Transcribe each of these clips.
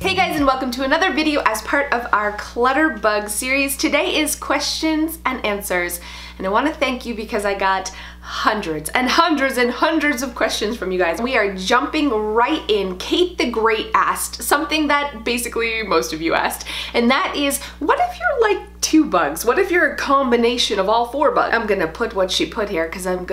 Hey guys, and welcome to another video as part of our Clutterbug series. Today is questions and answers, and I want to thank you because I got hundreds and hundreds and hundreds of questions from you guys. We are jumping right in. Kate the Great asked something that basically most of you asked, and that is, what if you're like two bugs? What if you're a combination of all four bugs? I'm gonna put what she put here because I'm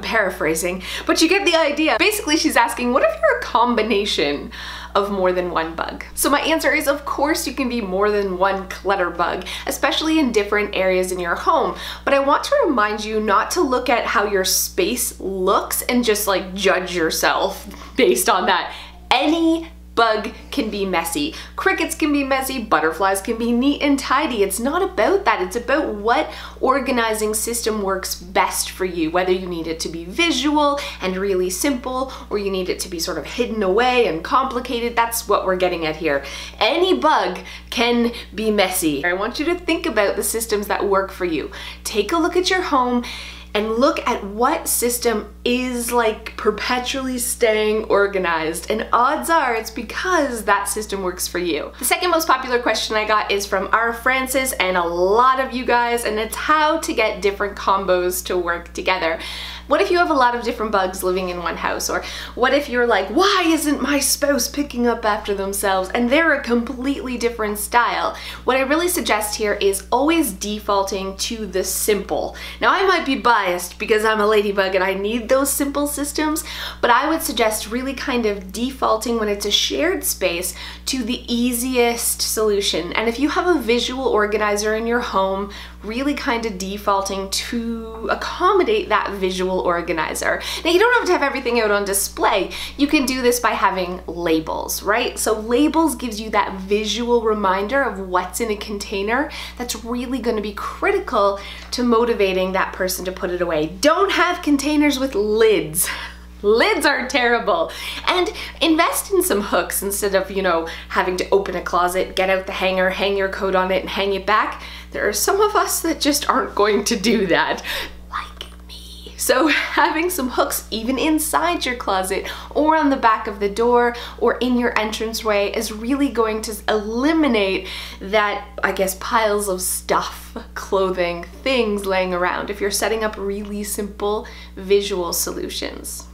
paraphrasing, but you get the idea. Basically, she's asking, what if you're a combination of more than one bug? So my answer is, of course, you can be more than one clutter bug, especially in different areas in your home. But I want to remind you not to look at how your space looks and just like judge yourself based on that. Any bug can be messy. Crickets can be messy. Butterflies can be neat and tidy. It's not about that. It's about what organizing system works best for you, whether you need it to be visual and really simple, or you need it to be sort of hidden away and complicated. That's what we're getting at here. Any bug can be messy. I want you to think about the systems that work for you. Take a look at your home and look at what system is like perpetually staying organized, and odds are it's because that system works for you. The second most popular question I got is from R. Francis and a lot of you guys, and it's how to get different combos to work together. What if you have a lot of different bugs living in one house? Or what if you're like, why isn't my spouse picking up after themselves? And they're a completely different style. What I really suggest here is always defaulting to the simple. Now, I might be biased because I'm a ladybug and I need those simple systems, but I would suggest really kind of defaulting when it's a shared space to the easiest solution. And if you have a visual organizer in your home, really kind of defaulting to accommodate that visual organizer. Now, you don't have to have everything out on display. You can do this by having labels, right? So labels gives you that visual reminder of what's in a container. That's really going to be critical to motivating that person to put it away. Don't have containers with lids. Lids are terrible. And invest in some hooks instead of, you know, having to open a closet, get out the hanger, hang your coat on it, and hang it back. There are some of us that just aren't going to do that. So having some hooks even inside your closet or on the back of the door or in your entranceway is really going to eliminate that, I guess, piles of stuff, clothing, things laying around if you're setting up really simple visual solutions.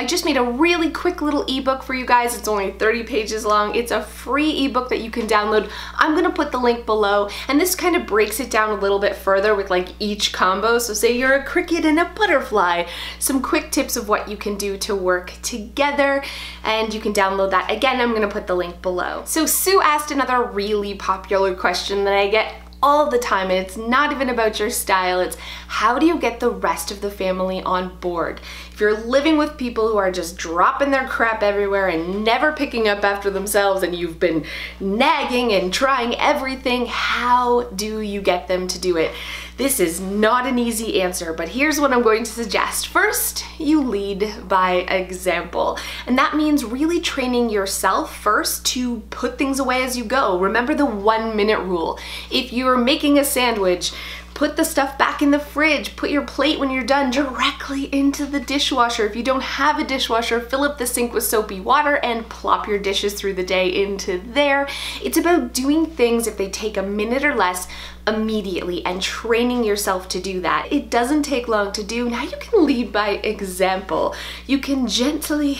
I just made a really quick little ebook for you guys. It's only 30 pages long. It's a free ebook that you can download. I'm gonna put the link below, and this kind of breaks it down a little bit further with like each combo. So say you're a cricket and a butterfly, some quick tips of what you can do to work together, and you can download that. Again, I'm gonna put the link below. So Sue asked another really popular question that I get all the time, and it's not even about your style. It's how do you get the rest of the family on board? If you're living with people who are just dropping their crap everywhere and never picking up after themselves, and you've been nagging and trying everything, how do you get them to do it? This is not an easy answer, but here's what I'm going to suggest. First, you lead by example, and that means really training yourself first to put things away as you go. Remember the 1-minute rule. If you are making a sandwich, put the stuff back in the fridge. Put your plate when you're done directly into the dishwasher. If you don't have a dishwasher, fill up the sink with soapy water and plop your dishes through the day into there. It's about doing things, if they take a minute or less, immediately, and training yourself to do that. It doesn't take long to do. Now you can lead by example. You can gently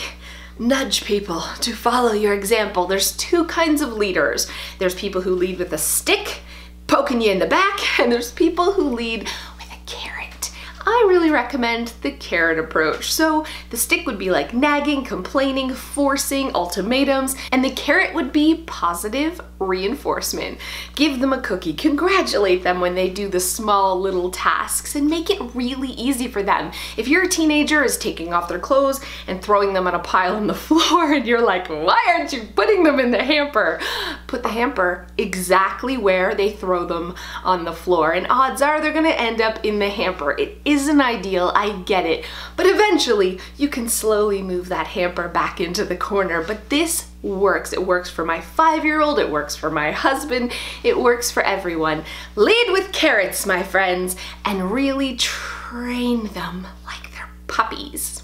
nudge people to follow your example. There's two kinds of leaders. There's people who lead with a stick, poking you in the back, and there's people who lead with a carrot. I really recommend the carrot approach. So the stick would be like nagging, complaining, forcing, ultimatums, and the carrot would be positive reinforcement. Give them a cookie, congratulate them when they do the small little tasks, and make it really easy for them. If you're a teenager is taking off their clothes and throwing them on a pile on the floor and you're like, why aren't you putting them in the hamper? Put the hamper exactly where they throw them on the floor, and odds are they're gonna end up in the hamper. It isn't ideal, I get it, but eventually you can slowly move that hamper back into the corner. But this works. It works for my 5-year-old, it works for my husband, it works for everyone. Lead with carrots, my friends, and really train them like they're puppies.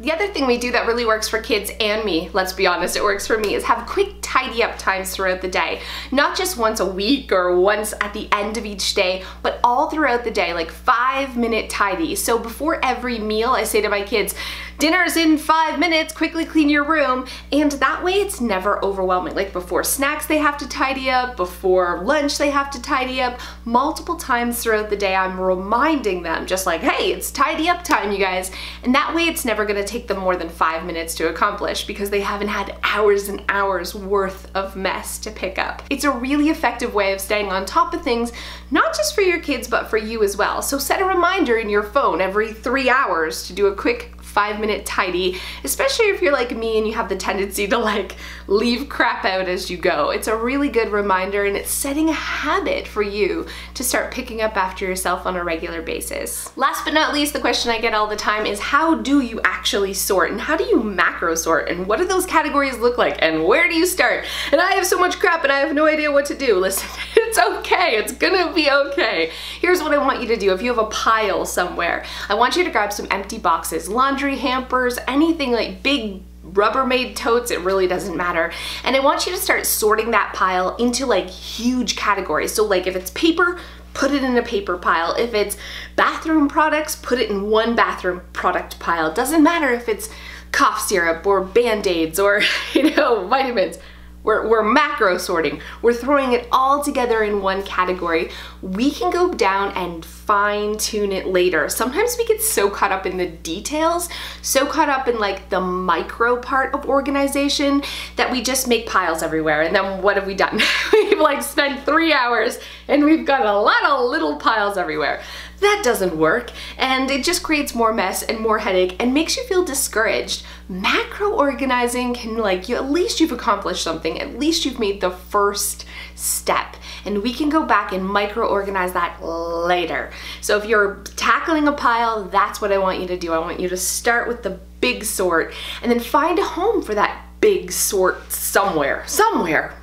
The other thing we do that really works for kids and me, let's be honest, it works for me, is have quick tidy up times throughout the day. Not just once a week or once at the end of each day, but all throughout the day, like 5-minute tidy. So before every meal, I say to my kids, dinner's in 5 minutes, quickly clean your room. And that way it's never overwhelming. Like before snacks, they have to tidy up. Before lunch, they have to tidy up. Multiple times throughout the day, I'm reminding them just like, hey, it's tidy up time, you guys. And that way it's never gonna take them more than 5 minutes to accomplish because they haven't had hours and hours worth of mess to pick up. It's a really effective way of staying on top of things, not just for your kids, but for you as well. So set a reminder in your phone every 3 hours to do a quick 5-minute tidy, especially if you're like me and you have the tendency to like leave crap out as you go. It's a really good reminder and it's setting a habit for you to start picking up after yourself on a regular basis. Last but not least, the question I get all the time is how do you actually sort and how do you macro sort and what do those categories look like and where do you start? And I have so much crap and I have no idea what to do. Listen, it's okay, it's gonna be okay. Here's what I want you to do. If you have a pile somewhere, I want you to grab some empty boxes, laundry hampers, anything like big Rubbermaid totes, it really doesn't matter. And I want you to start sorting that pile into like huge categories. So like if it's paper, put it in a paper pile. If it's bathroom products, put it in one bathroom product pile. Doesn't matter if it's cough syrup or band-aids or, you know, vitamins. We're macro sorting. We're throwing it all together in one category. We can go down and fine tune it later. Sometimes we get so caught up in the details, so caught up in like the micro part of organization that we just make piles everywhere. And then what have we done? We've like spent 3 hours and we've got a lot of little piles everywhere. That doesn't work and it just creates more mess and more headache and makes you feel discouraged. Macro organizing can like, you at least you've accomplished something, at least you've made the first step, and we can go back and micro organize that later. So if you're tackling a pile, that's what I want you to do. I want you to start with the big sort and then find a home for that big sort somewhere.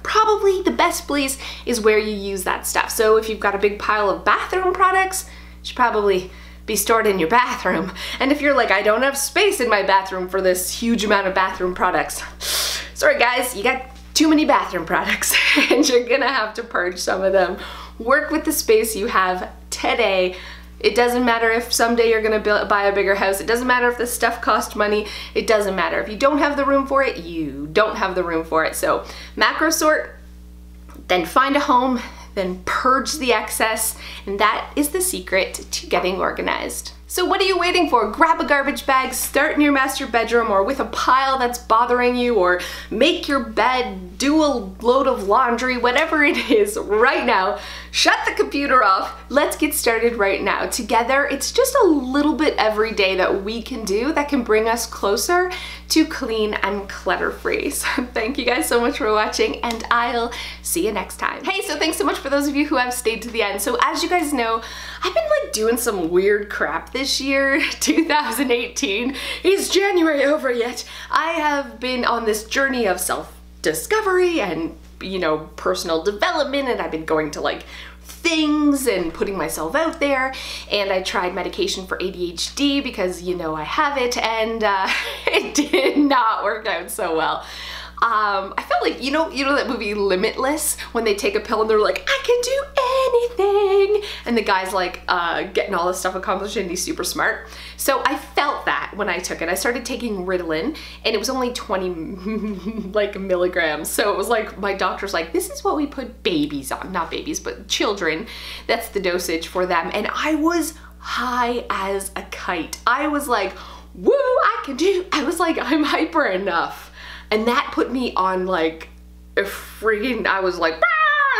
Probably the best place is where you use that stuff. So if you've got a big pile of bathroom products, should probably be stored in your bathroom. And if you're like, I don't have space in my bathroom for this huge amount of bathroom products, sorry guys, you got too many bathroom products and you're gonna have to purge some of them. Work with the space you have today. It doesn't matter if someday you're gonna buy a bigger house. It doesn't matter if this stuff costs money. It doesn't matter. If you don't have the room for it, you don't have the room for it. So macro sort, then find a home, then purge the excess, and that is the secret to getting organized. So what are you waiting for? Grab a garbage bag, start in your master bedroom or with a pile that's bothering you, or make your bed, do a load of laundry, whatever it is right now. Shut the computer off. Let's get started right now. Together, it's just a little bit every day that we can do that can bring us closer to clean and clutter-free. So thank you guys so much for watching and I'll see you next time. Hey, so thanks so much for those of you who have stayed to the end. So as you guys know, I've been like doing some weird crap this year, 2018. Is January over yet? I have been on this journey of self-discovery and, you know, personal development, and I've been going to like things and putting myself out there, and I tried medication for ADHD because, you know, I have it, and it did not work out so well. I felt like, you know that movie Limitless, when they take a pill and they're like, I can do anything, and the guy's like getting all this stuff accomplished and he's super smart. So I felt that when I took it. I started taking Ritalin and it was only 20 like milligrams. So it was like, my doctor's like, this is what we put babies on, not babies, but children. That's the dosage for them. And I was high as a kite. I was like, woo, I was like, I'm hyper enough. And that put me on like a freaking, I was like, bah!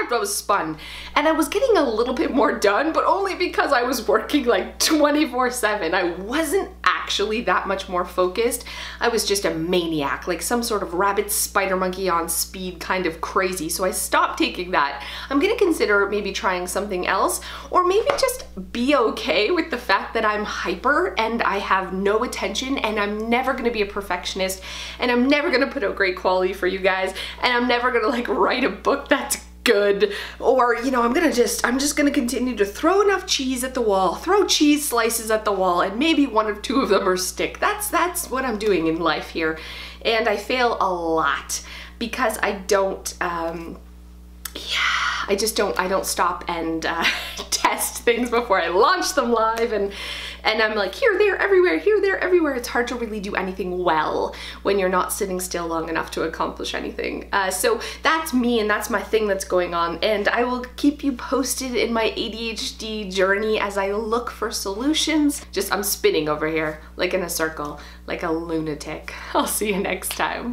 I was spun. And I was getting a little bit more done, but only because I was working like 24/7. I wasn't actually that much more focused. I was just a maniac, like some sort of rabbit spider monkey on speed kind of crazy. So I stopped taking that. I'm gonna consider maybe trying something else, or maybe just be okay with the fact that I'm hyper and I have no attention and I'm never gonna be a perfectionist and I'm never gonna put out great quality for you guys and I'm never gonna like write a book that's good, or, you know, I'm just gonna continue to throw enough cheese at the wall, throw cheese slices at the wall, and maybe one or two of them are stick. That's what I'm doing in life here, and I fail a lot. because I don't, yeah, I don't stop and test things before I launch them live, and I'm like here, there, everywhere, here, there, everywhere. It's hard to really do anything well when you're not sitting still long enough to accomplish anything. So that's me, and that's my thing that's going on, and I will keep you posted in my ADHD journey as I look for solutions. Just, I'm spinning over here like in a circle, like a lunatic. I'll see you next time.